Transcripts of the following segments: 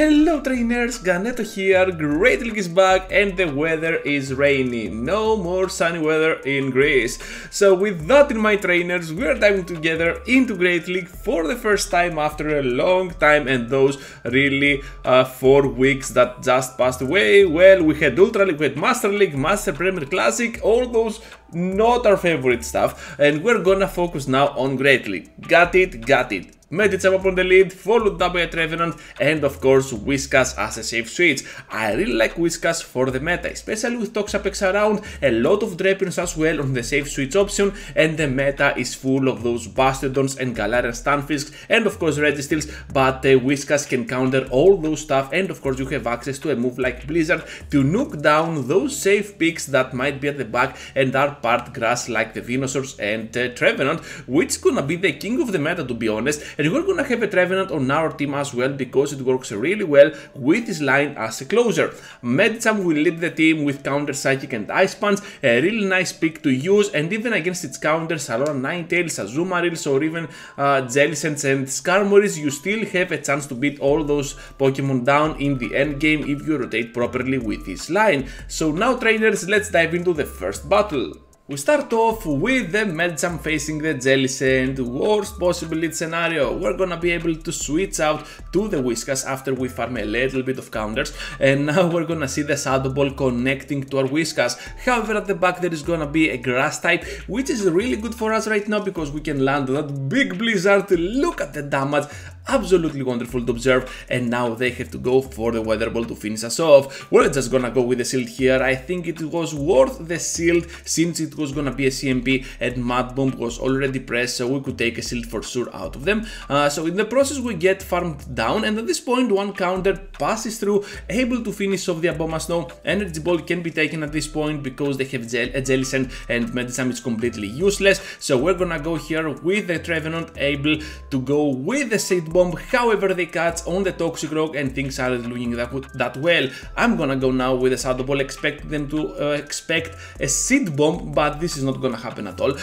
Hello trainers, Ganeto here, Great League is back and the weather is rainy, no more sunny weather in Greece. So with that in mind trainers, we are diving together into Great League for the first time after a long time and those really 4 weeks that just passed away. Well, we had Ultra League, we had Master League, Master Premier Classic, all those not our favorite stuff, and we're gonna focus now on Great League. Got it. Medicham upon the lead, followed up by Trevenant and of course Whiskas as a safe switch. I really like Whiskas for the meta, especially with Toxapex around, a lot of Drapions as well on the safe switch option, and the meta is full of those Bastiodons and Galarian Stunfisks and of course Registeels, but Whiskas can counter all those stuff, and of course you have access to a move like Blizzard to nuke down those safe picks that might be at the back and are part grass like the Venusaurs and Trevenant, which is gonna be the king of the meta to be honest. And we're gonna have a Trevenant on our team as well because it works really well with his line as a closer. Medicham will lead the team with counter Psychic and Ice Punch, a really nice pick to use, and even against its counters, Alolan Ninetales, Azumarill, or even Jellicent and Skarmory, you still have a chance to beat all those Pokemon down in the end game if you rotate properly with his line. So now trainers, let's dive into the first battle. We start off with the Medicham facing the Jellicent, worst possible lead scenario. We're gonna be able to switch out to the Whiskas after we farm a little bit of counters, and now we're gonna see the Shadow Ball connecting to our Whiskas. However, at the back there is gonna be a grass type, which is really good for us right now because we can land that big Blizzard. Look at the damage, absolutely wonderful to observe, and now they have to go for the Weather Ball to finish us off. We're just gonna go with the shield here. I think it was worth the shield since it was gonna be a CMP and Mud Bomb was already pressed, so we could take a shield for sure out of them. So in the process we get farmed down, and at this point one counter passes through, able to finish off the Abomasnow. Energy Ball can be taken at this point because they have a Jellicent and Medicham is completely useless, so we're gonna go here with the Trevenant, able to go with the Seed Ball. However, they catch on the Toxicroak and things aren't looking that well. I'm gonna go now with a Shadow Ball, expect them to expect a Seed Bomb, but this is not gonna happen at all.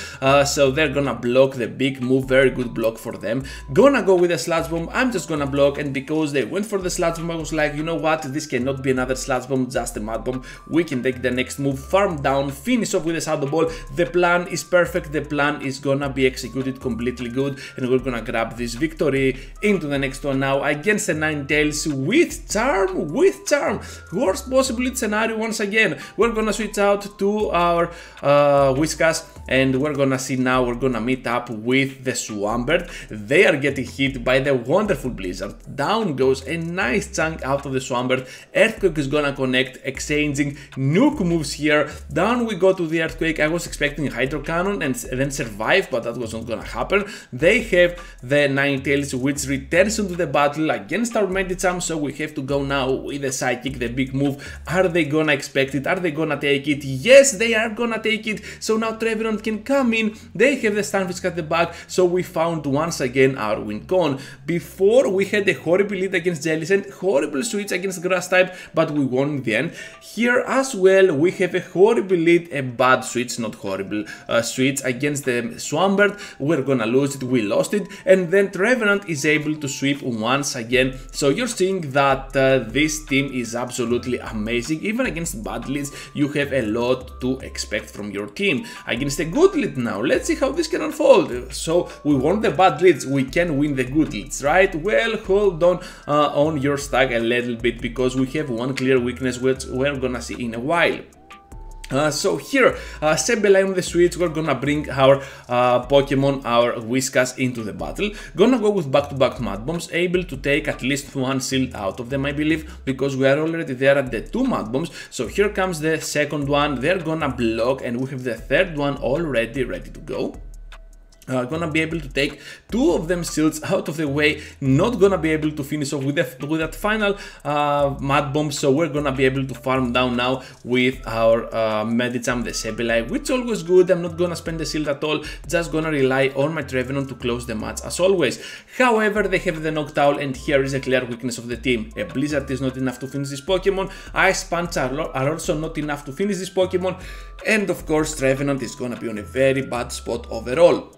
So they're gonna block the big move, very good block for them. Gonna go with a Sludge Bomb, I'm just gonna block, and because they went for the Sludge Bomb I was like, you know what, this cannot be another Sludge Bomb, just a Mud Bomb. We can take the next move, farm down, finish off with a Shadow Ball. The plan is perfect, the plan is gonna be executed completely good, and we're gonna grab this victory. Into the next one now against the Ninetales with Charm, worst possible lead scenario once again. We're gonna switch out to our Whiskas, and we're gonna see now, we're gonna meet up with the Swampert. They are getting hit by the wonderful Blizzard. Down goes a nice chunk out of the Swampert. Earthquake is gonna connect, exchanging nuke moves here. Down we go to the Earthquake. I was expecting Hydro Cannon and then survive, but that was not gonna happen. They have the Ninetales, which returns into the battle against our Medicham, so we have to go now with the Psychic, the big move. Are they gonna expect it? Are they gonna take it? Yes, they are gonna take it. So now Trevenant can come in. They have the Stunfisk at the back, so we found once again our win con. Before we had a horrible lead against Jellicent, horrible switch against grass type, but we won in the end. Here as well we have a horrible lead, a bad switch, not horrible switch against the Swampert. We're gonna lose it, we lost it, and then Trevenant is able to sweep once again. So you're seeing that this team is absolutely amazing. Even against bad leads you have a lot to expect from your team. Against a good lead now, let's see how this can unfold. So we won the bad leads, we can win the good leads, right? Well, hold on your stack a little bit because we have one clear weakness which we're gonna see in a while. So here, Sebelai on the switch, we're gonna bring our Pokemon, our Whiskas, into the battle. Gonna go with back-to-back Mud Bombs, able to take at least one shield out of them, I believe, because we are already there at the two Mud Bombs. So here comes the second one, they're gonna block, and we have the third one already ready to go. Gonna be able to take two of them shields out of the way, not gonna be able to finish off with that final Mud Bomb, so we're gonna be able to farm down now with our Medicham, the Sebelai, which is always good. I'm not gonna spend the shield at all, just gonna rely on my Trevenant to close the match as always. However, they have the Noctowl, and here is a clear weakness of the team. A Blizzard is not enough to finish this Pokemon, Ice Punch are also not enough to finish this Pokemon, and of course Trevenant is gonna be on a very bad spot overall.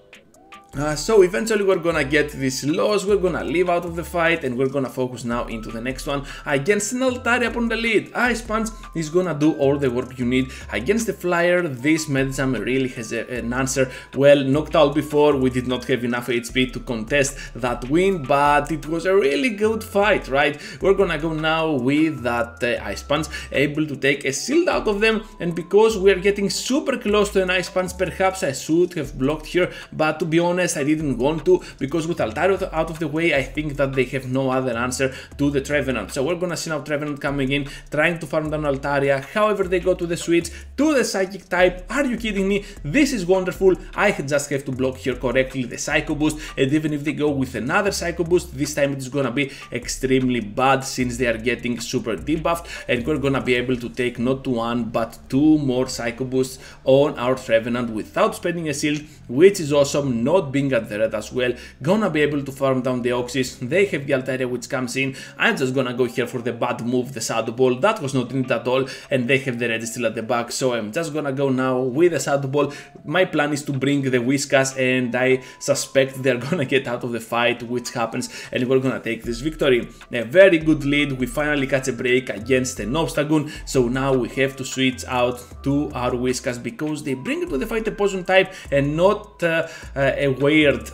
So eventually we're gonna get this loss, we're gonna leave out of the fight, and we're gonna focus now into the next one against an Altaria upon the lead. Ice Punch is gonna do all the work you need against the Flyer. This Medicham really has an answer. Well, Noctowl before, we did not have enough HP to contest that win, but it was a really good fight, right? We're gonna go now with that Ice Punch, able to take a shield out of them, and because we're getting super close to an Ice Punch, perhaps I should have blocked here, but to be honest I didn't want to, because with Altaria out of the way I think that they have no other answer to the Trevenant. So we're gonna see now Trevenant coming in, trying to farm down Altaria. However, they go to the switch, to the Psychic type. Are you kidding me? This is wonderful. I just have to block here correctly the Psycho Boost, and even if they go with another Psycho Boost, this time it's gonna be extremely bad since they are getting super debuffed, and we're gonna be able to take not one but two more Psycho Boosts on our Trevenant without spending a shield, which is awesome. Not being at the red as well, gonna be able to farm down the Deoxys. They have the Altaria which comes in. I'm just gonna go here for the bad move, the Shadow Ball. That was not needed at all, and they have the Registeel at the back, so I'm just gonna go now with the Shadow Ball. My plan is to bring the Whiskas, and I suspect they're gonna get out of the fight, which happens, and we're gonna take this victory. A very good lead. We finally catch a break against the Nobstagoon, so now we have to switch out to our Whiskas because they bring to the fight a poison type and not a weird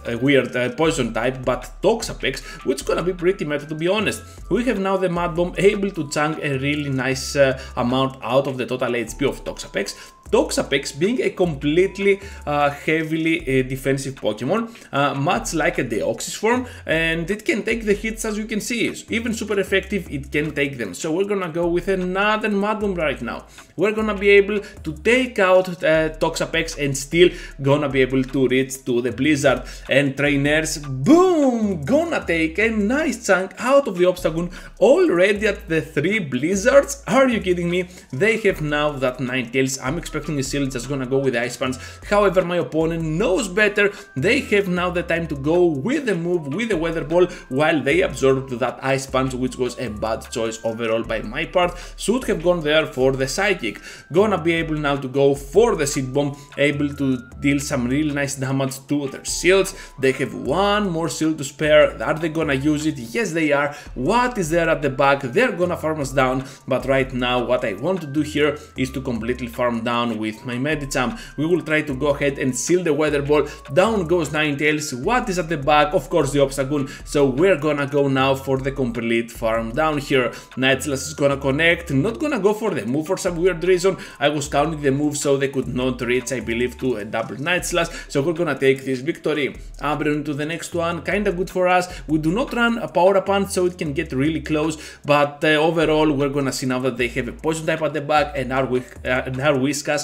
poison type, but Toxapex, which is gonna be pretty meta, to be honest. We have now the Mud Bomb able to chunk a really nice amount out of the total HP of Toxapex. Toxapex being a completely heavily defensive Pokemon, much like a Deoxys form, and it can take the hits as you can see. Even super effective, it can take them. So we're gonna go with another Mud Bomb right now. We're gonna be able to take out Toxapex and still gonna be able to reach to the Blizzard, and Trainers, boom, gonna take a nice chunk out of the Obstagoon already at the 3 Blizzards. Are you kidding me? They have now that Ninetales. I'm expecting a shield, just gonna go with the Ice Punch. However, my opponent knows better. They have now the time to go with the move, with the Weather Ball, while they absorbed that Ice Punch, which was a bad choice overall by my part. Should have gone there for the Psychic. Gonna be able now to go for the Seed Bomb, able to deal some really nice damage to their shields. They have one more shield to spare. Are they gonna use it? Yes, they are. What is there at the back? They're gonna farm us down, but right now what I want to do here is to completely farm down with my Medicham. We will try to go ahead and seal the Weather Ball. Down goes Ninetales. What is at the back? Of course, the Obstagoon. So we're gonna go now for the complete farm down here. Nightslash is gonna connect. Not gonna go for the move for some weird reason. I was counting the move so they could not reach, I believe, to a double Nightslash. So we're gonna take this victory. Umbreon to the next one, kinda good for us. We do not run a Power Punch, so it can get really close, but overall we're gonna see now that they have a poison type at the back, and our Whiskas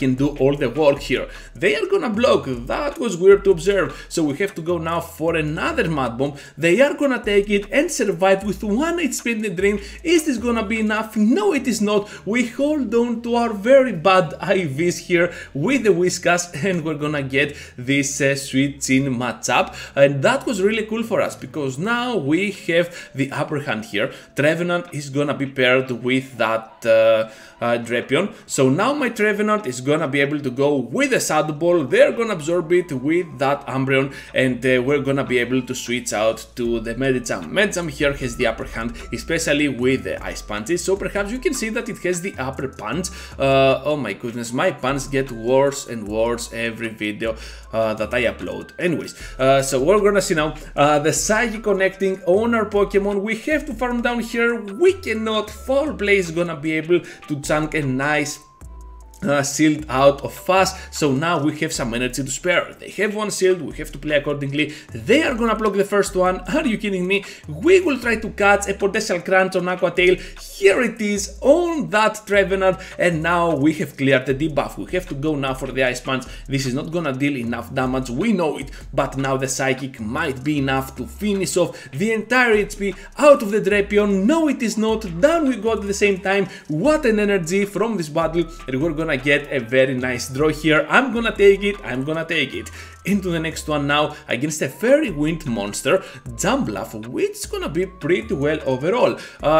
can do all the work here. They are gonna block. That was weird to observe, so we have to go now for another Mud Bomb. They are gonna take it and survive with 1 HP in the drain. Is this gonna be enough? No, it is not. We hold on to our very bad IVs here with the Whiskas, and we're gonna get this sweet chin matchup, and that was really cool for us because now we have the upper hand here. Trevenant is gonna be paired with that Drapion, so now my Trevenant is gonna be able to go with a Shadow Ball. They're gonna absorb it with that Umbreon, and we're gonna be able to switch out to the Medicham. Medicham here has the upper hand, especially with the Ice Punches, so perhaps you can see that it has the upper punch. Oh my goodness, my puns get worse and worse every video that I upload. Anyways, so we're gonna see now the Psychic connecting on our Pokemon. We have to farm down here. We cannot. Foul Play is gonna be able to chunk a nice shield out of us, so now we have some energy to spare. They have 1 shield, we have to play accordingly. They are gonna block the first one. Are you kidding me? We will try to catch a potential crunch on Aqua Tail. Here it is on that Trevenant, and now we have cleared the debuff. We have to go now for the Ice Punch. This is not gonna deal enough damage, we know it, but now the Psychic might be enough to finish off the entire HP out of the Drapion. No, it is not. Down we go at the same time. What an energy from this battle, and we're gonna get a very nice draw here. I'm gonna take it. into the next one now against a Fairy Wind monster, Jumpluff, which is gonna be pretty well overall.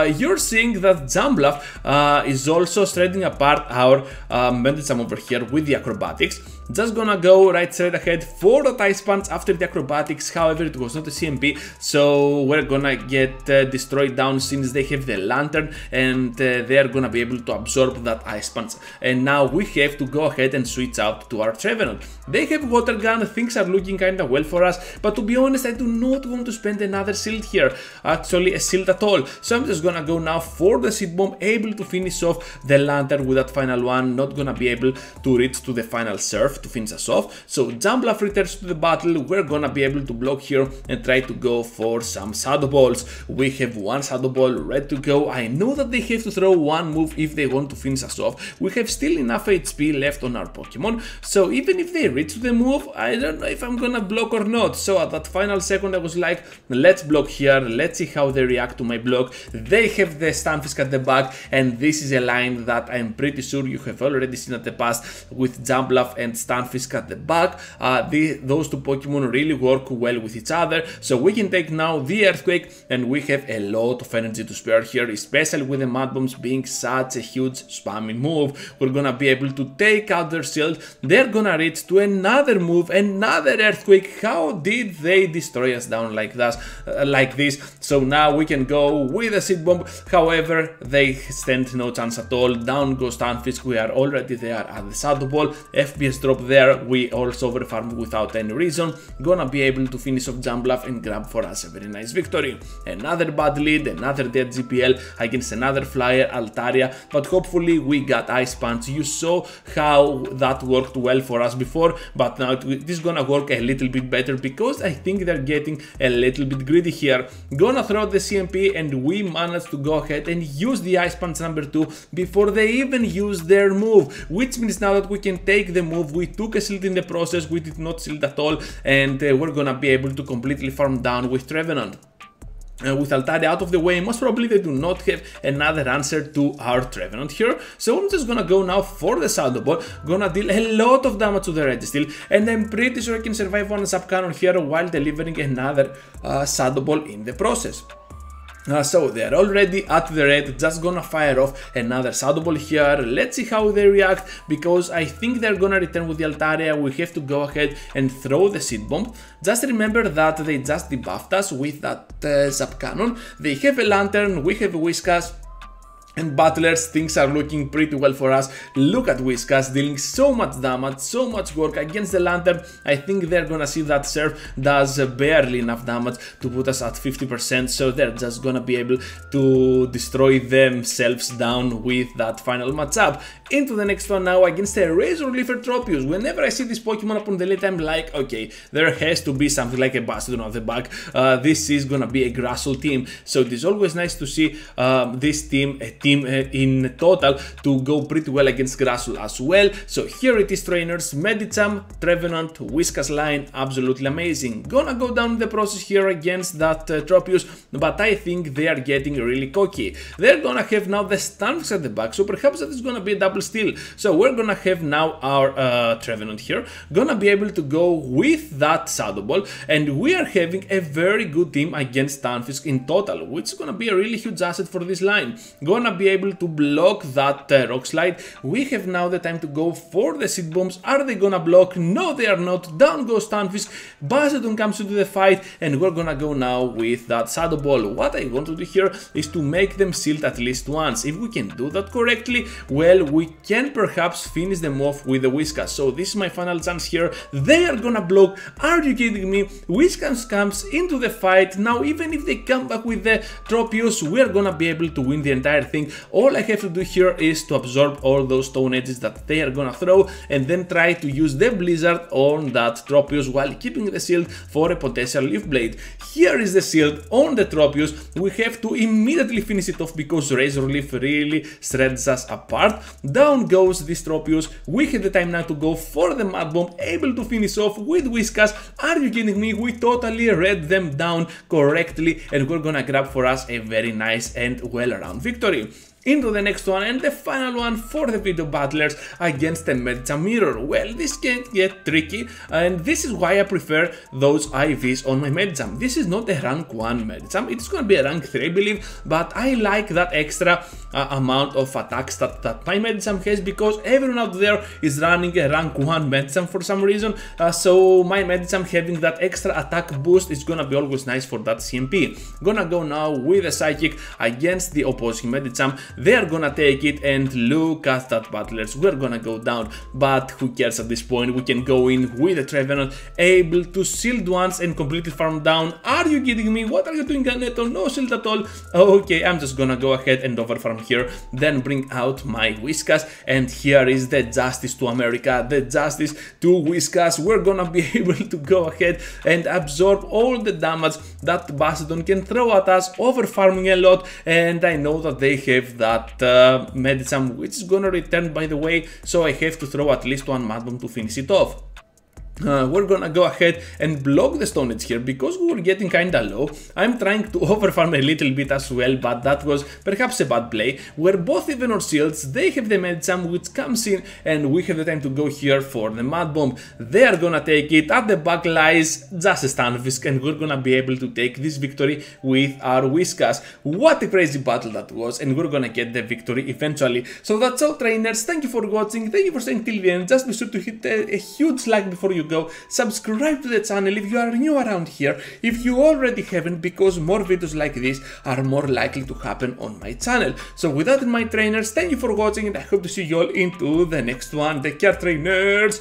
You're seeing that Jumpluff is also shredding apart our Medicham over here with the acrobatics. Just gonna go right straight ahead for the Ice Punch after the acrobatics, however it was not a CMP, so we're gonna get destroyed down since they have the Lantern and they're gonna be able to absorb that Ice Punch. And now we have to go ahead and switch out to our Trevenant. They have Water Gun, things are looking kinda well for us, but to be honest I do not want to spend another shield here, actually a shield at all, so I'm just gonna go now for the Seed Bomb, able to finish off the Lantern with that final one, not gonna be able to reach to the final Surf to finish us off. So Jumpluff returns to the battle, we're gonna be able to block here and try to go for some Shadow Balls. We have one Shadow Ball ready to go. I know that they have to throw one move if they want to finish us off. We have still enough HP left on our Pokemon, so even if they reach the move, I don't know if I'm gonna block or not. So at that final second I was like, let's block here, let's see how they react to my block. They have the Stunfisk at the back, and this is a line that I'm pretty sure you have already seen at the past with Jumpluff and Stunfisk at the back. Those two Pokemon really work well with each other, so we can take now the Earthquake, and we have a lot of energy to spare here, especially with the Mud Bombs being such a huge spammy move. We're gonna be able to take out their shield, they're gonna reach to another move, another Earthquake. How did they destroy us down like that, like this? So now we can go with a Seed Bomb, however they stand no chance at all. Down goes Stunfisk, we are already there at the Shadow Ball, FBS drop there, we also overfarmed without any reason, gonna be able to finish off Jumpluff and grab for us a very nice victory. Another bad lead, another dead GPL against another flyer, Altaria, but hopefully we got Ice Punch. You saw how that worked well for us before, but now it is gonna work a little bit better because I think they're getting a little bit greedy here. Gonna throw the CMP, and we managed to go ahead and use the Ice Punch number 2 before they even used their move, which means now that we can take the move. We took a shield in the process, we did not shield at all, and we're gonna be able to completely farm down with Trevenant. With Altaria out of the way, most probably they do not have another answer to our Trevenant here, so I'm just gonna go now for the Shadow Ball, gonna deal a lot of damage to the Registeel, and I'm pretty sure I can survive one Zap Cannon here while delivering another Shadow Ball in the process. So they're already at the red, just gonna fire off another Shadow Ball here. Let's see how they react, because I think they're gonna return with the Altaria. We have to go ahead and throw the Seed Bomb. Just remember that they just debuffed us with that Zap Cannon. They have a Lantern, we have a Whiskas, and Butlers, things are looking pretty well for us. Look at Whiskas dealing so much damage, so much work against the Lantern. I think they're gonna see that Surf does barely enough damage to put us at 50%, so they're just gonna be able to destroy themselves down with that final matchup. Into the next one now against a Razor Leaf Tropius. Whenever I see this Pokemon up on the list, I'm like, okay, there has to be something like a Bastiodon on the back. This is gonna be a Grassol team, so it is always nice to see this team, in total, to go pretty well against Grassol as well. So here it is, trainers. Medicham, Trevenant, Whiskas line, absolutely amazing. Gonna go down the process here against that Tropius, but I think they are getting really cocky. They're gonna have now the Stunfisk at the back, so perhaps that is gonna be a double steal. So we're gonna have now our Trevenant here, gonna be able to go with that Shadow Ball, and we are having a very good team against Stunfisk in total, which is gonna be a really huge asset for this line. Gonna be able to block that Rock Slide. We have now the time to go for the Seed Bombs. Are they gonna block? No, they are not. Down goes Stunfisk. Bastiodon comes into the fight, and we're gonna go now with that Shadow Ball. What I want to do here is to make them shield at least once. If we can do that correctly, well, we can perhaps finish them off with the Whiskas. So this is my final chance here. They are gonna block. Are you kidding me? Whiskas comes into the fight. Now, even if they come back with the Tropius, we are gonna be able to win the entire thing. All I have to do here is to absorb all those Stone Edges that they are gonna throw, and then try to use the Blizzard on that Tropius while keeping the shield for a potential Leaf Blade. Here is the shield on the Tropius. We have to immediately finish it off because Razor Leaf really shreds us apart. Down goes this Tropius. We have the time now to go for the Mud Bomb, able to finish off with Whiskas. Are you kidding me? We totally read them down correctly, and we're gonna grab for us a very nice and well-rounded victory. Into the next one, and the final one for the video battlers against the Medicham Mirror. Well, this can get tricky, and this is why I prefer those IVs on my Medicham. This is not a rank 1 Medicham, it's gonna be a rank 3 I believe, but I like that extra amount of attack stat that my Medicham has, because everyone out there is running a rank 1 Medicham for some reason, so my Medicham having that extra attack boost is gonna be always nice for that CMP. Gonna go now with a Psychic against the opposing Medicham. They are gonna take it, and look at that, battlers, we're gonna go down, but who cares at this point? We can go in with a Trevenant, able to shield once and completely farm down. Are you kidding me? What are you doing, Ganeto? No shield at all. Okay, I'm just gonna go ahead and overfarm here, then bring out my Whiskas, and here is the Justice to America, the Justice to Whiskas. We're gonna be able to go ahead and absorb all the damage that Bastiodon can throw at us, overfarming a lot, and I know that they have that Medicham, which is gonna return by the way, so I have to throw at least one Mud Bomb to finish it off. We're gonna go ahead and block the Stone Age here, because we were getting kinda low. I'm trying to overfarm a little bit as well, but that was perhaps a bad play. We're both even on shields, they have the Medicham which comes in, and we have the time to go here for the Mud Bomb. They are gonna take it, at the back lies just a Stunfisk, and we're gonna be able to take this victory with our Whiskas. What a crazy battle that was, and we're gonna get the victory eventually. So that's all, trainers, thank you for watching, thank you for staying till the end. Just be sure to hit a huge like before you go, subscribe to the channel if you are new around here, if you already haven't, because more videos like this are more likely to happen on my channel. So with that in mind, trainers, thank you for watching, and I hope to see you all into the next one. Take care, trainers.